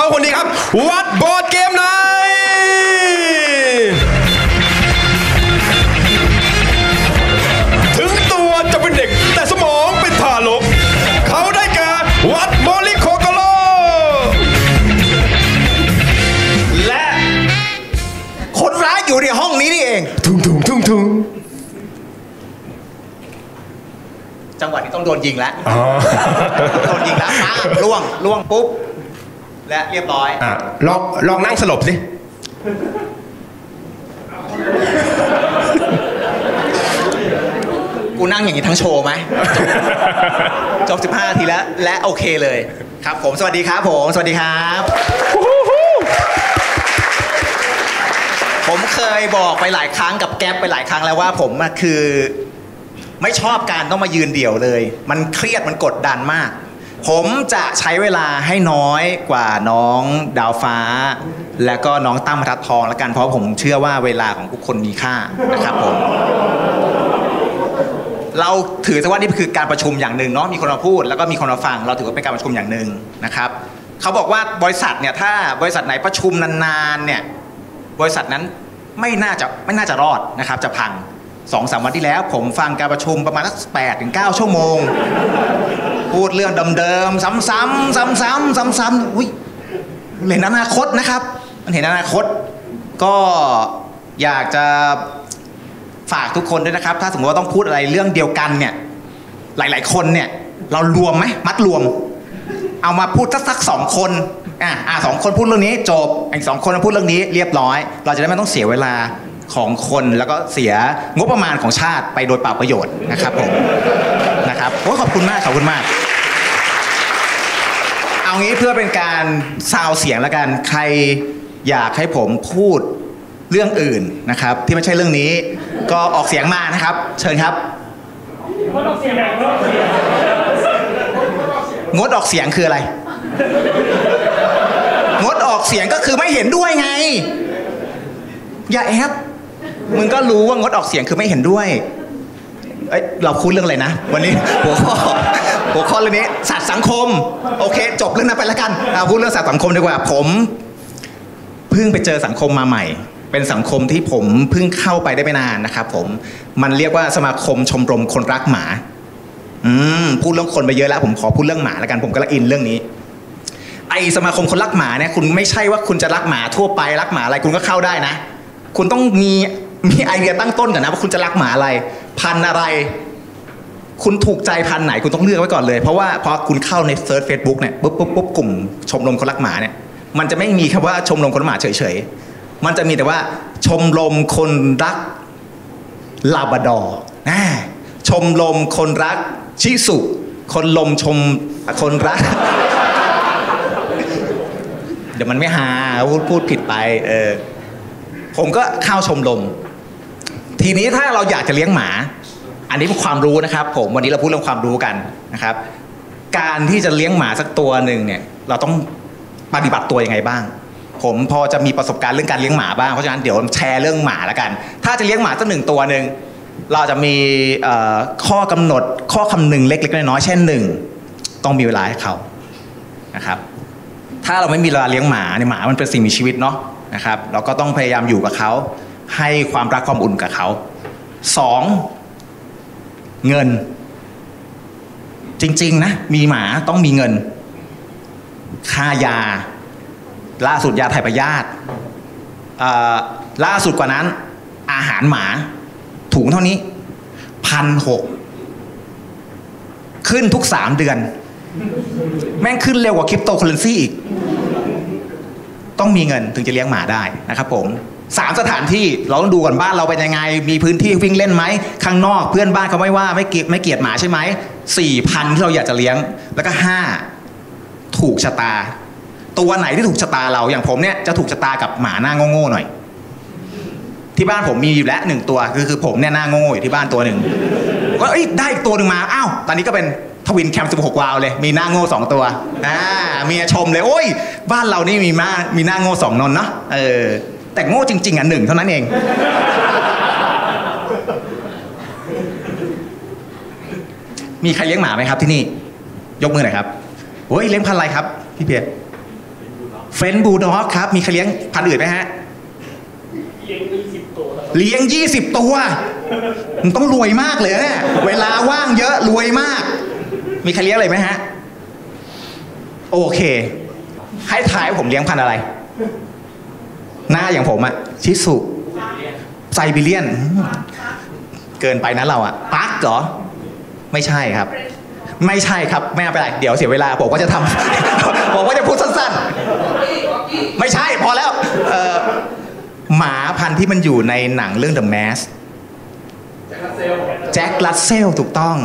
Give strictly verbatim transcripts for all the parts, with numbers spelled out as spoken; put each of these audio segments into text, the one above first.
เขาคนนี้ครับวัดบอร์ดเกมไนท์ถึงตัวจะเป็นเด็กแต่สมองเป็นทารกเขาได้แก่วัดบอลิโคโกโลและคนร้ายอยู่ในห้องนี้นี่เองทุ่งทุ่งทุ่งทุ่งจังหวะนี้ต้องโดนยิงแล้วโดนยิงแล้วมาล่วงล่วงปุ๊บและเรียบร้อยอ่ะลองลองนั่งสลบสิกูนั่งอย่างนี้ทั้งโชว์ไหมจบสิบห้าทีแล้วและโอเคเลยครับผมสวัสดีครับผมสวัสดีครับผมเคยบอกไปหลายครั้งกับแก๊ปไปหลายครั้งแล้วว่าผมคือไม่ชอบการต้องมายืนเดี่ยวเลยมันเครียดมันกดดันมากผมจะใช้เวลาให้น้อยกว่าน้องดาวฟ้าและก็น้องตั้มพัททองละกันเพราะผมเชื่อว่าเวลาของทุกคนมีค่านะครับผมเราถือว่านี่คือการประชุมอย่างหนึ่งเนาะมีคนมาพูดแล้วก็มีคนมาฟังเราถือว่าเป็นการประชุมอย่างหนึ่งนะครับเขาบอกว่าบริษัทเนี่ยถ้าบริษัทไหนประชุมนานๆเนี่ยบริษัทนั้นไม่น่าจะไม่น่าจะรอดนะครับจะพังสองสามวันที่แล้วผมฟังการประชุมประมาณสักแปดถึงเก้าชั่วโมงพูดเรื่องเดิมๆซ้ำๆซ้ำๆซ้ำๆอุ้ยเห็นอนาคตนะครับมันเห็นอนาคตก็อยากจะฝากทุกคนด้วยนะครับถ้าสมมติว่าต้องพูดอะไรเรื่องเดียวกันเนี่ยหลายๆคนเนี่ยเรารวมไหมมัดรวมเอามาพูดสักสองคนอ่ะอ่ะสองคนพูดเรื่องนี้จบอีกสองคนมาพูดเรื่องนี้เรียบร้อยเราจะได้ไม่ต้องเสียเวลาของคนแล้วก็เสียงบประมาณของชาติไปโดยเปล่าประโยชน์นะครับผมนะครับโอ้ขอบคุณมากขอบคุณมากเอางี้เพื่อเป็นการซาวเสียงแล้วกันใครอยากให้ผมพูดเรื่องอื่นนะครับที่ไม่ใช่เรื่องนี้ก็ออกเสียงมานะครับเชิญครับงดออกเสียงงดออกเสียงคืออะไรงดออกเสียงก็คือไม่เห็นด้วยไงอย่าแอบมึงก็รู้ว่างดออกเสียงคือไม่เห็นด้วยเอ้ยเราคุยเรื่องอะไรนะวันนี้หัวข้อหัวข้อเรื่องนี้ศาสตร์สังคมโอเคจบเรื่องนั้นไปแล้วกันเราพูดเรื่องศาสตร์สังคมดีกว่าผมเพิ่งไปเจอสังคมมาใหม่เป็นสังคมที่ผมเพิ่งเข้าไปได้ไม่นานนะครับผมมันเรียกว่าสมาคมชมรมคนรักหมาอืมพูดเรื่องคนไปเยอะแล้วผมขอพูดเรื่องหมาแล้วกันผมก็ละอินเรื่องนี้ไอสมาคมคนรักหมาเนี่ยคุณไม่ใช่ว่าคุณจะรักหมาทั่วไปรักหมาอะไรคุณก็เข้าได้นะคุณต้องมีมีไอเดียตั้งต้นก่อนนะว่าคุณจะรักหมาอะไรพันอะไรคุณถูกใจพันไหนคุณต้องเลือกไว้ก่อนเลยเพราะว่าพอคุณเข้าในเซิร์ชเฟซบุ๊กเนี่ยปุ๊บปุ๊บปุ๊บกลุ่มชมรมคนรักหมาเนี่ยมันจะไม่มีคำว่าชมรมคนรักหมาเฉยๆมันจะมีแต่ว่าชมรมคนรักลาบราดอร์นะชมรมคนรักชิสุคนลมชมคนรัก เดี๋ยวมันไม่หาพูดพูดผิดไปเออผมก็เข้าชมรมทีนี้ถ้าเราอยากจะเลี้ยงหมาอันนี้เป็นความรู้นะครับผมวันนี้เราพูดเรื่องความรู้กันนะครับการที่จะเลี้ยงหมาสักตัวหนึ่งเนี่ยเราต้องปฏิบัติตัวยังไงบ้างผมพอจะมีประสบการณ์เรื่องการเลี้ยงหมาบ้างเพราะฉะนั้นเดี๋ยวแชร์เรื่องหมาแล้วกันถ้าจะเลี้ยงหมาสักหนึ่งตัวหนึ่งเราจะมีข้อกำหนดข้อคำนึงเล็กๆน้อยๆเช่นหนึ่งต้องมีเวลาให้เขานะครับถ้าเราไม่มีเวลาเลี้ยงหมาเนี่ยหมามันเป็นสิ่งมีชีวิตเนาะนะครับเราก็ต้องพยายามอยู่กับเขาให้ความรักความอุ่นกับเขาสองเงินจริงๆนะมีหมาต้องมีเงินค่ายาล่าสุดยาถ่ายพยาธิล่าสุดกว่านั้นอาหารหมาถุงเท่านี้พันหกขึ้นทุกสามเดือนแม่งขึ้นเร็วกว่าคริปโตเคอเรนซีอีกต้องมีเงินถึงจะเลี้ยงหมาได้นะครับผมสามสถานที่เราต้องดูก่อนบ้านเราเป็นยังไงมีพื้นที่วิ่งเล่นไหมข้างนอกเพื่อนบ้านเขาไม่ว่าไม่เกลียดไม่เกลียดหมาใช่ไหมสี่พันที่เราอยากจะเลี้ยงแล้วก็ห้าถูกชะตาตัวไหนที่ถูกชะตาเราอย่างผมเนี่ยจะถูกชะตากับหมาหน้าโง่ๆหน่อยที่บ้านผมมีอยู่แล้วหนึ่งตัวคือคือผมเนี่ยหน้าโง่อยู่ที่บ้านตัวหนึ่งก็เอ้ยได้อีกตัวหนึ่งมาอ้าวตอนนี้ก็เป็นทวินแคมสิบหกวาวเลยมีหน้าโง่สองตัวอ่ามีชมเลยโอ้ยบ้านเรานี่มีมามีหน้าโง่สองนนท์เนาะเออแต่โง่จริงๆอ่ะหนึ่งเท่านั้นเองมีใครเลี้ยงหมาไหมครับที่นี่ยกมือหน่อยครับโอ้ยเลี้ยงพันธุ์อะไรครับพี่เพียร เฟนบูลด็อกครับมีใครเลี้ยงพันธุ์อื่นไหมฮะเลี้ยงยี่สิบตัวเลี้ยงยี่สิบตัวมันต้องรวยมากเลยเนี่ยเวลาว่างเยอะรวยมากมีใครเลี้ยงอะไรไหมฮะโอเคให้ทายว่าผมเลี้ยงพันธุ์อะไรหน้าอย่างผมอะชิสุไซบีเรียนเกินไปนะเราอะปักเหรอไม่ใช่ครับไม่ใช่ครับไม่เอาไปไหนเดี๋ยวเสียเวลาผมก็จะทำผมก็จะพูดสั้นๆไม่ใช่พอแล้วหมาพันธุ์ที่มันอยู่ในหนังเรื่อง The Mask แจ็ค ลัสเซลถูกต้อง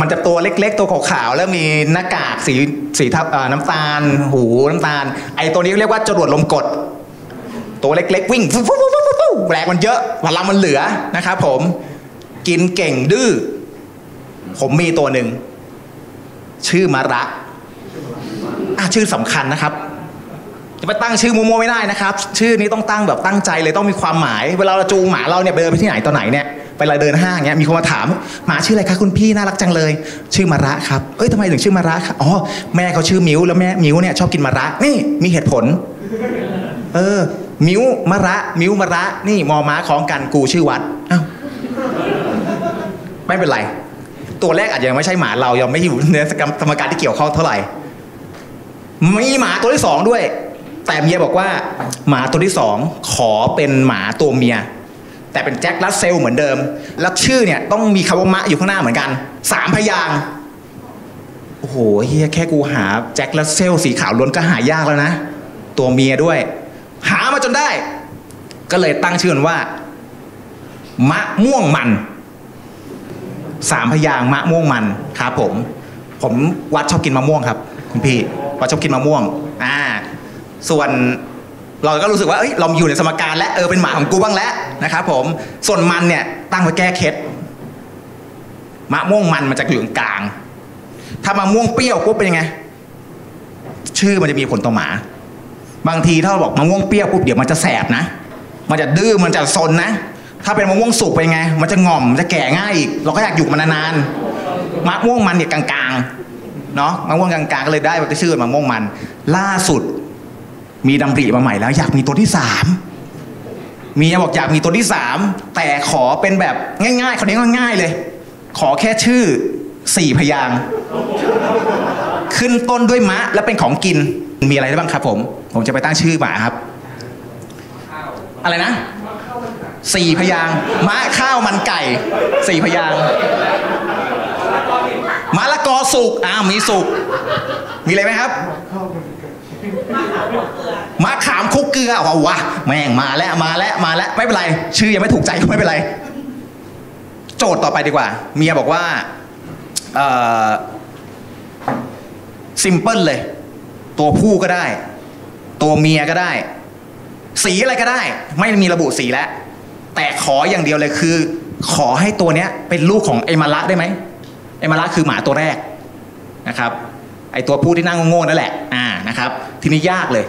มันจะตัวเล็กๆตัวขาวๆแล้วมีหน้ากากสีสีทับน้ำตาลหูน้ำตาลไอตัวนี้เรียกว่าจรวดลมกดตัวเล็กๆวิ่งฟูฟูฟูฟูแรงมันเยอะพลังมันเหลือนะครับผมกินเก่งดื้อผมมีตัวหนึ่งชื่อมาระอ่ะชื่อสำคัญนะครับจะไปตั้งชื่อมัวๆไม่ได้นะครับชื่อนี้ต้องตั้งแบบตั้งใจเลยต้องมีความหมายเวลาเราจูงหมาเราเนี่ยไปเดินไปที่ไหนตอนไหนเนี่ยไปเราเดินห้างเนี่ยมีคนมาถามหมาชื่ออะไรคะคุณพี่น่ารักจังเลยชื่อมาระครับเอ้ยทำไมถึงชื่อมาระครับอ๋อแม่เขาชื่อมิ้วแล้วแม่มิ้วเนี่ยชอบกินมาระนี่มีเหตุผลเออมิ้วมาระมิ้วมาระนี่มอม้าคล้องกันกูชื่อวัดอ้าวไม่เป็นไรตัวแรกอาจจะยังไม่ใช่หมาเรายังไม่อยู่ในกรรมการที่เกี่ยวข้องเท่าไหร่มีหมาตัวที่สองด้วยแต่เมียบอกว่าหมาตัวที่สองขอเป็นหมาตัวเมียแต่เป็นแจ็คลัสเซลเหมือนเดิมแล้วชื่อเนี่ยต้องมีคำว่ามะอยู่ข้างหน้าเหมือนกันสามพยางค์โอ้โหเฮียแค่กูหาแจ็คลัสเซลสีขาวล้วนก็หายากแล้วนะตัวเมียด้วยหามาจนได้ก็เลยตั้งชื่อว่ามะม่วงมันสามพยางค์มะม่วงมันครับผมผมวัดชอบกินมะม่วงครับคุณพี่วัดชอบกินมะม่วงอ่าส่วนเราก็รู้สึกว่าเอ้ยเราอยู่ในสมการและเออเป็นหมาของกูบ้างแล้วนะครับผมส่วนมันเนี่ยตั้งไว้แก้เคล็ดมะม่วงมันมันจะอยู่กลางถ้ามะม่วงเปรี้ยวปุ๊บเป็นยังไงชื่อมันจะมีผลต่อหมาบางทีถ้าเราบอกมะม่วงเปรี้ยวปุ๊บเดี๋ยวมันจะแสบนะมันจะดื้อมันจะซนนะถ้าเป็นมะม่วงสุกเป็นไงมันจะง่อมจะแก่ง่ายอีกเราก็อยากอยู่มันนานๆมะม่วงมันเนี่ยกลางๆเนาะมะม่วงกลางๆก็เลยได้เป็นชื่อมะม่วงมันล่าสุดมีดำริมาใหม่แล้วอยากมีตัวที่สามมีบอกอยากมีตัวที่สามแต่ขอเป็นแบบง่ายๆเขาเรียกง่ายๆเลยขอแค่ชื่อสี่พยางค์ขึ้นต้นด้วยมะและเป็นของกินมีอะไรได้บ้างครับผมผมจะไปตั้งชื่อหมาครับอะไรนะสี่พยางค์มะข้าวมันไก่สี่พยางค์มะละกอสุกอ้าวมีสุกมีอะไรไหมครับมะขามคุกเกลือว้าวะแม่งมาแล้วมาแล้วมาแล้วไม่เป็นไรชื่อยังไม่ถูกใจก็ไม่เป็นไรโจทย์ต่อไปดีกว่าเมียบอกว่าเอ่อซิมเปิลเลยตัวผู้ก็ได้ตัวเมียก็ได้สีอะไรก็ได้ไม่มีระบุสีแล้วแต่ขออย่างเดียวเลยคือขอให้ตัวเนี้ยเป็นลูกของไอมาระได้ไหมไอมาระคือหมาตัวแรกนะครับไอตัวผู้ที่นั่งโง่ๆนั่นแหละอ่านะครับทีนี้ยากเลย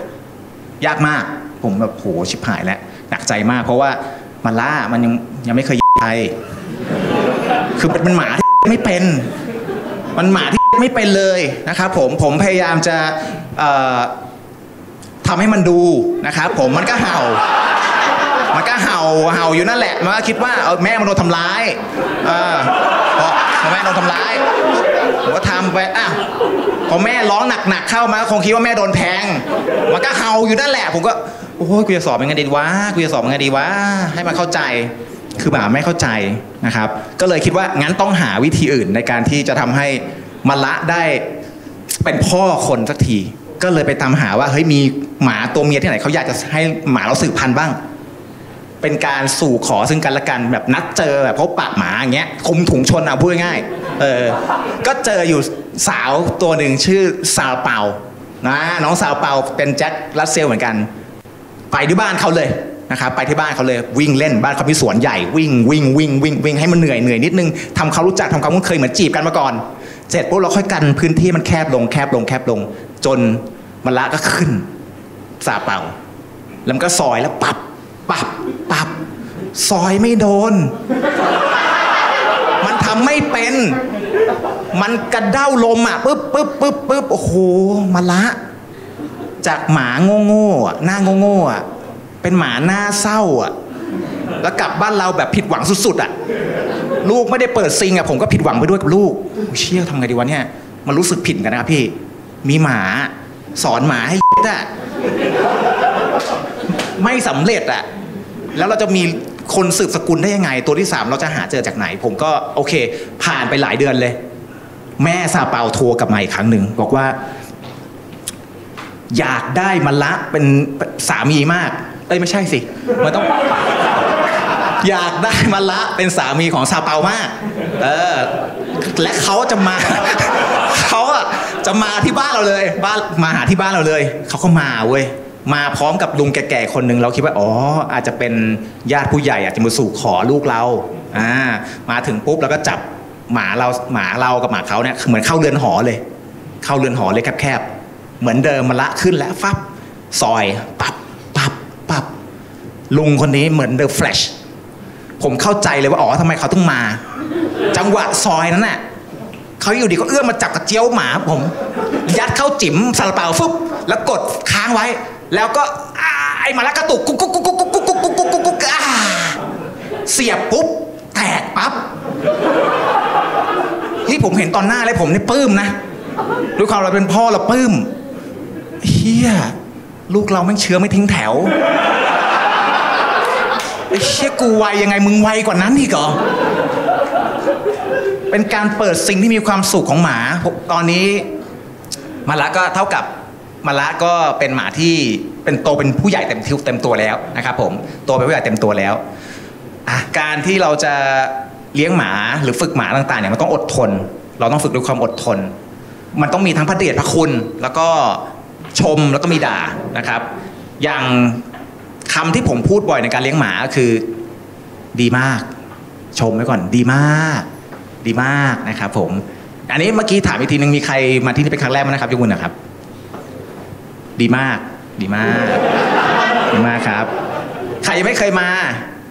ยากมากผมแบบโหชิบหายแล้วหนักใจมากเพราะว่ามาล่ามันยังยังไม่เคยใครคือเป็นหมาที่ไม่เป็นมันหมาที่ไม่เป็นเลยนะครับผมผมพยายามจะเอ่อทำให้มันดูนะครับผมมันก็เห่ามันก็เห่าเห่าอยู่นั่นแหละมันก็คิดว่าเออแม่มันโดนทำร้ายเออแม่โดนทำร้ายผมก็ทำไปอ่ะพอแม่ร้องหนักๆเข้ามาคงคิดว่าแม่โดนแทงมันก็เห่าอยู่นั่นแหละผมก็โอ้ยกูจะสอบยังไงดีวะกูจะสอบยังไงดีวะให้มันเข้าใจคือหมาไม่เข้าใจนะครับก็เลยคิดว่างั้นต้องหาวิธีอื่นในการที่จะทำให้มะละได้เป็นพ่อคนสักทีก็เลยไปตามหาว่าเฮ้ยมีหมาตัวเมียที่ไหนเขาอยากจะให้หมาเราสืบพันธุ์บ้างเป็นการสู่ขอซึ่งกันและกันแบบนัดเจอแบบพบปะหมาอย่างเงี้ยคุมถุงชนเอาพูดง่ายเออก็เจออยู่สาวตัวหนึ่งชื่อซาเปานะน้องซาเปาเป็นแจ็คลัสเซลเหมือนกันไปที่บ้านเขาเลยนะครับไปที่บ้านเขาเลยวิ่งเล่นบ้านเขามีสวนใหญ่วิ่งวิ่งวิ่งวิ่งวิ่งให้มันเหนื่อยเหนื่อยนิดนึงทำเขารู้จักทำเขาคุ้นเคยเหมือนจีบกันมาก่อนเสร็จปุ๊บเราค่อยกันพื้นที่มันแคบลงแคบลงแคบลงจนมะละก็ขึ้นซาเปาแล้วมันก็ซอยแล้วปับปับปับซอยไม่โดนมันทำไม่เป็นมันกระเด้าลมอ่ะปึ๊บปึ๊บปึ๊บปึ๊บโอ้โหมะละแ จากหมาโง่โง่หน้าโง่โง่เป็นหมาหน้าเศร้าอ่ะแล้วกลับบ้านเราแบบผิดหวังสุดๆอ่ะลูกไม่ได้เปิดซิงอ่ะผมก็ผิดหวังไปด้วยกับลูกเชี่ยทำไงดีวะเนี่ยมันรู้สึกผิดกันนะครับพี่มีหมาสอนหมาให้ยึดอ่ะไม่สำเร็จอ่ะแล้วเราจะมีคนสืบสกุลได้ยังไงตัวที่สามเราจะหาเจอจากไหนผมก็โอเคผ่านไปหลายเดือนเลยแม่ซาเปาโทรกลับมาอีกครั้งหนึ่งบอกว่าอยากได้มะละเป็นสามีมากเอ้ยไม่ใช่สิมันต้องอยากได้มะละเป็นสามีของซาเปามากเออและเขาจะมา เขาอะจะมาที่บ้านเราเลยบ้านมาหาที่บ้านเราเลยเขาก็มาเว้ยมาพร้อมกับลุงแก่ๆคนหนึ่งเราคิดว่าอ๋ออาจจะเป็นญาติผู้ใหญ่อาจจะมาสู่ขอลูกเราอ่ามาถึงปุ๊บแล้วก็จับหมาเราหมาเรากับหมาเขาเนี่ยเหมือนเข้าเรือนหอเลยเข้าเรือนหอเลยแคบๆเหมือนเดิมมะละขึ้นแล้วฟับซอยปับปับปับลุงคนนี้เหมือนเดอะแฟลชผมเข้าใจเลยว่าอ๋อทำไมเขาต้องมาจังหวะซอยนั้นน่ะเขาอยู่ดีก็เอื้อมมาจับกระเจี๊ยวหมาผมยัดเข้าจิ๋มซาลาเปาฟึบแล้วกดค้างไว้แล้วก็ไอ้มะละกระตุกกุ๊กกุ๊กกุ๊กกุ๊กกุ๊กกุ๊กกุ๊กกุ๊กกุ๊กกุ๊กเสียบปุ๊บแตกปั๊บที่ผมเห็นตอนหน้าเลยผมนี่ปลื้มนะด้วยความเราเป็นพ่อเราปลื้มเฮียลูกเราแม่งเชื้อไม่ทิ้งแถวไอ้เชี่ยกูไวยังไงมึงไวกว่านั้นอีกเหรอเป็นการเปิดสิ่งที่มีความสุขของหมาตอนนี้มะละก็เท่ากับมะละก็เป็นหมาที่เป็นโตเป็นผู้ใหญ่เต็มทิวเต็มตัวแล้วนะครับผมโตเป็นผู้ใหญ่เต็มตัวแล้วการที่เราจะเลี้ยงหมาหรือฝึกหมาต่างๆเนี่ยมันต้องอดทนเราต้องฝึกด้วยความอดทนมันต้องมีทั้งพระเดชพระคุณแล้วก็ชมแล้วก็มีด่านะครับอย่างคำที่ผมพูดบ่อยในการเลี้ยงหมาคือดีมากชมไว้ก่อนดีมากดีมากนะครับผมอันนี้เมื่อกี้ถามอีกทีนึงมีใครมาที่นี่เป็นครั้งแรกไหมนะครับยกมือนะครับดีมากดีมากดีมากครับใครยังไม่เคยมา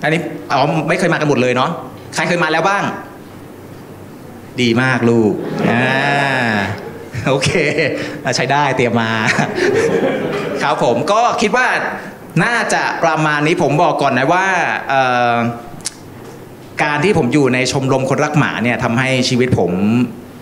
อันนี้อ๋อไม่เคยมากันหมดเลยเนาะใครเคยมาแล้วบ้างดีมากลูกอ่าโอเคใช้ได้เตรียมมาครับผมก็คิดว่าน่าจะประมาณนี้ผมบอกก่อนนะว่าการที่ผมอยู่ในชมรมคนรักหมาเนี่ยทำให้ชีวิตผม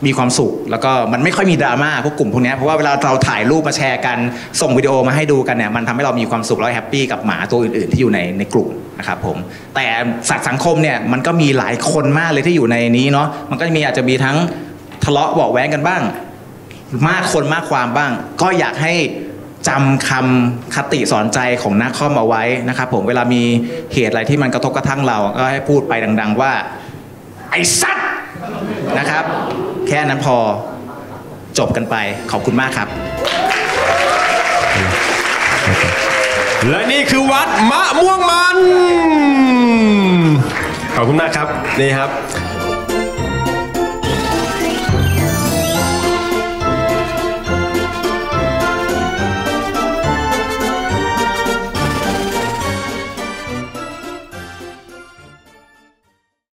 มีความสุขแล้วก็มันไม่ค่อยมีดราม่าพวกกลุ่มพวกนี้เพราะว่าเวลาเราถ่ายรูปมาแชร์กันส่งวิดีโอมาให้ดูกันเนี่ยมันทำให้เรามีความสุขและแฮปปี้กับหมาตัวอื่นๆที่อยู่ในในกลุ่มนะครับผมแต่สัตว์สังคมเนี่ยมันก็มีหลายคนมากเลยที่อยู่ในนี้เนาะมันก็มีอาจจะมีทั้งทะเลาะเบาะแว้งกันบ้างมากคนมากความบ้างก็อยากให้จำคำคติสอนใจของนักข้อมเอาไว้นะครับผมเวลามีเหตุอะไรที่มันกระทบกระทั่งเราก็ให้พูดไปดังๆว่าไอ้สัตว์นะครับแค่นั้นพอจบกันไปขอบคุณมากครับและนี่คือวัดมะม่วงมันขอบคุณมากครับนี่ครับ